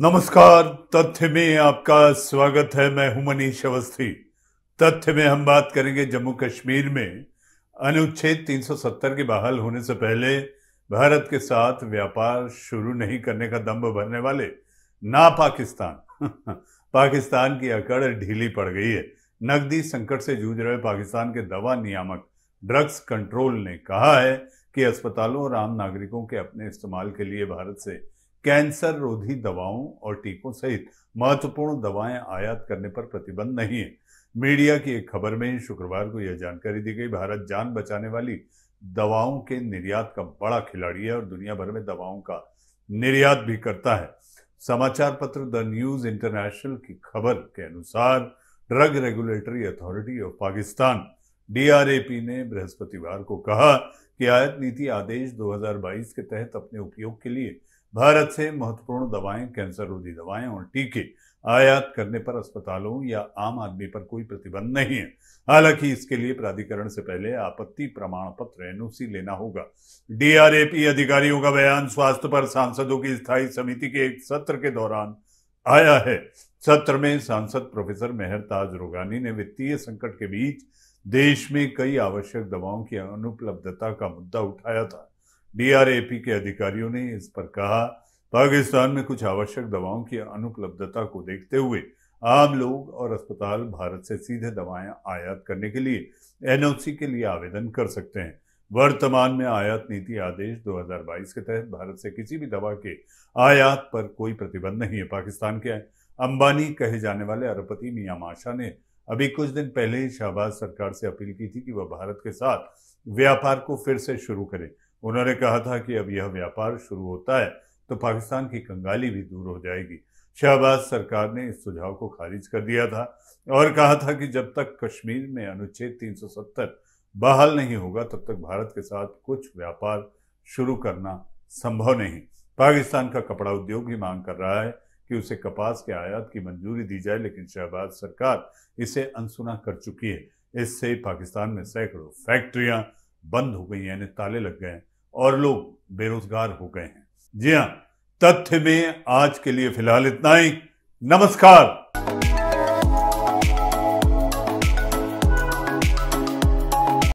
नमस्कार, तथ्य में आपका स्वागत है। मैं हूं मनीष अवस्थी। तथ्य में हम बात करेंगे जम्मू कश्मीर में अनुच्छेद 370 के बहाल होने से पहले भारत के साथ व्यापार शुरू नहीं करने का दंभ भरने वाले ना पाकिस्तान पाकिस्तान की अकड़ ढीली पड़ गई है। नकदी संकट से जूझ रहे पाकिस्तान के दवा नियामक ड्रग्स कंट्रोल ने कहा है कि अस्पतालों और आम नागरिकों के अपने इस्तेमाल के लिए भारत से कैंसर रोधी दवाओं और टीकों सहित महत्वपूर्ण दवाएं आयात करने पर प्रतिबंध नहीं है। मीडिया की एक खबर में शुक्रवार को यह जानकारी दी गई। भारत जान बचाने वाली दवाओं के निर्यात का बड़ा खिलाड़ी है और दुनिया भर में दवाओं का निर्यात भी करता है। समाचार पत्र द न्यूज इंटरनेशनल की खबर के अनुसार drug regulatory authority of Pakistan DRAP ने बृहस्पतिवार को कहा कि आयात नीति आदेश 2022 के तहत अपने उपयोग के लिए भारत से महत्वपूर्ण दवाएं, कैंसर रोधी दवाएं और टीके आयात करने पर अस्पतालों या आम आदमी पर कोई प्रतिबंध नहीं है। हालांकि इसके लिए प्राधिकरण से पहले आपत्ति प्रमाण पत्र NOC लेना होगा। DRAP अधिकारियों का बयान स्वास्थ्य पर सांसदों की स्थायी समिति के एक सत्र के दौरान आया है। सत्र में सांसद प्रोफेसर मेहर रोगानी ने वित्तीय संकट के बीच देश में कई आवश्यक दवाओं की अनुपलब्धता का मुद्दा उठाया था। DRAP के अधिकारियों ने इस पर कहा, पाकिस्तान में कुछ आवश्यक दवाओं की अनुपलब्धता को देखते हुए आम लोग और अस्पताल भारत से सीधे दवाएं आयात करने के लिए NOC के लिए आवेदन कर सकते हैं। वर्तमान में आयात नीति आदेश 2022 के तहत भारत से किसी भी दवा के आयात पर कोई प्रतिबंध नहीं है। पाकिस्तान के अंबानी कहे जाने वाले अरबपति मियां माशा ने अभी कुछ दिन पहले ही शहबाज सरकार से अपील की थी कि वह भारत के साथ व्यापार को फिर से शुरू करें। उन्होंने कहा था कि अब यह व्यापार शुरू होता है तो पाकिस्तान की कंगाली भी दूर हो जाएगी। शहबाज सरकार ने इस सुझाव को खारिज कर दिया था और कहा था कि जब तक कश्मीर में अनुच्छेद 370 बहाल नहीं होगा तब तक भारत के साथ कुछ व्यापार शुरू करना संभव नहीं। पाकिस्तान का कपड़ा उद्योग ही मांग कर रहा है कि उसे कपास के आयात की मंजूरी दी जाए, लेकिन शहबाज सरकार इसे अनसुना कर चुकी है। इससे पाकिस्तान में सैकड़ों फैक्ट्रियां बंद हो गई हैं, यानी ताले लग गए हैं और लोग बेरोजगार हो गए हैं। जी हां, तथ्य में आज के लिए फिलहाल इतना ही। नमस्कार।